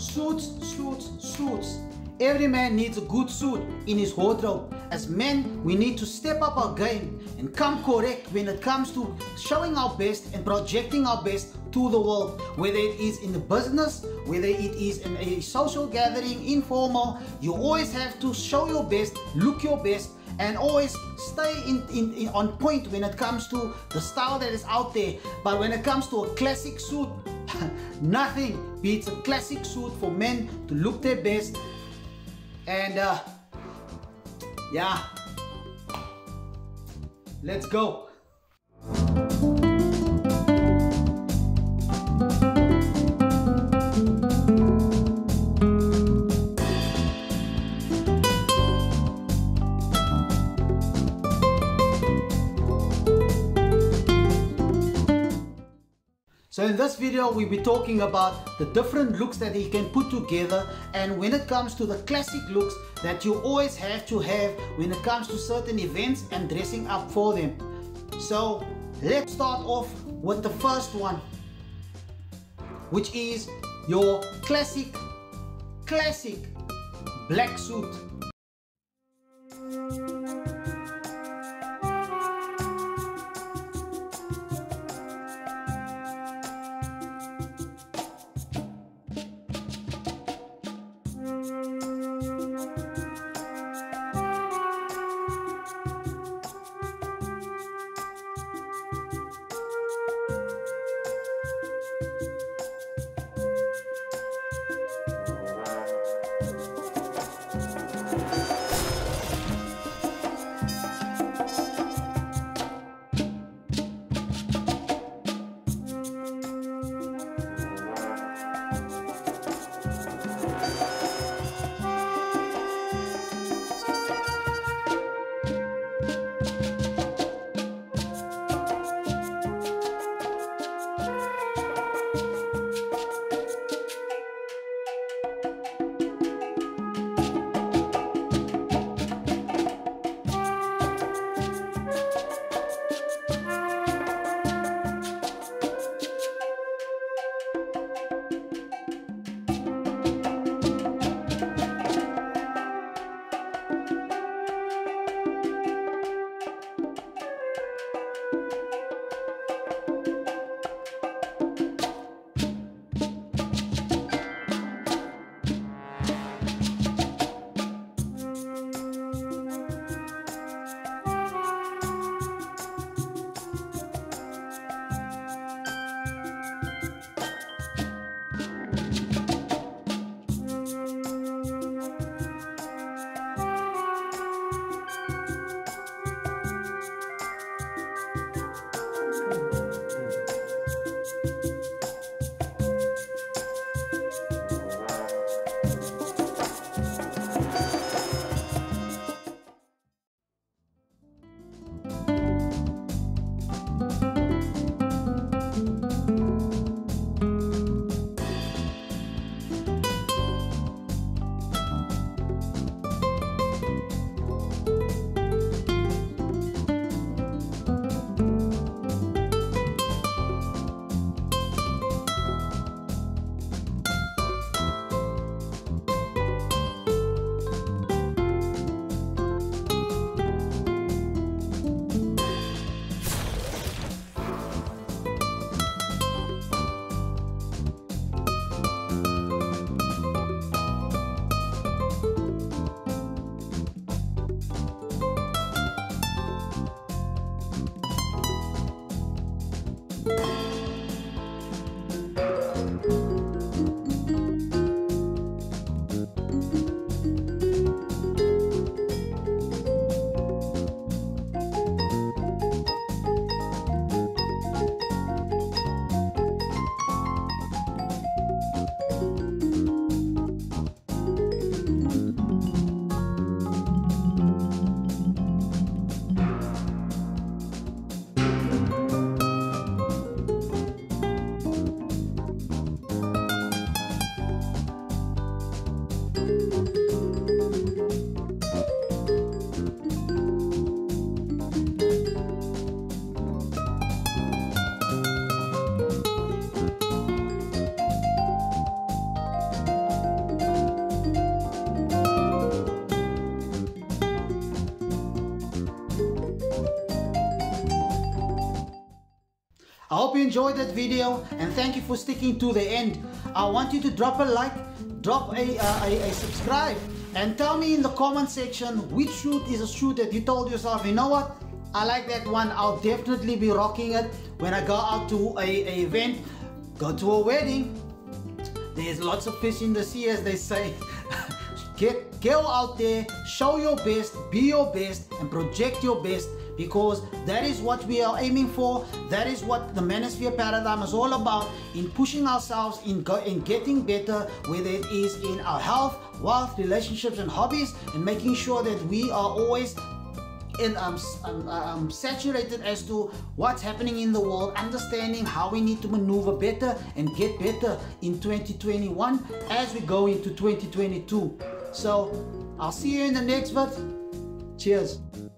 Suits. Every man needs a good suit in his wardrobe. As men, we need to step up our game and come correct when it comes to showing our best and projecting our best to the world. Whether it is in the business, whether it is in a social gathering, informal, you always have to show your best, look your best, and always stay on point when it comes to the style that is out there. But when it comes to a classic suit, nothing beats a classic suit for men to look their best. And yeah, let's go. So in this video we'll be talking about the different looks that you can put together, and when it comes to the classic looks that you always have to have when it comes to certain events and dressing up for them. So let's start off with the first one, which is your classic black suit. I hope you enjoyed that video and thank you for sticking to the end. I want you to drop a like, drop a subscribe, and tell me in the comment section which shoot is a shoot that you told yourself, you know what, I like that one, I'll definitely be rocking it when I go out to a event, go to a wedding. There's lots of fish in the sea, as they say. Go out there, show your best, be your best, and project your best, because that is what we are aiming for. That is what the Manosphere Paradigm is all about, in pushing ourselves, in getting better, whether it is in our health, wealth, relationships, and hobbies, and making sure that we are always saturated as to what's happening in the world, understanding how we need to maneuver better and get better in 2021 as we go into 2022. So I'll see you in the next one. Cheers.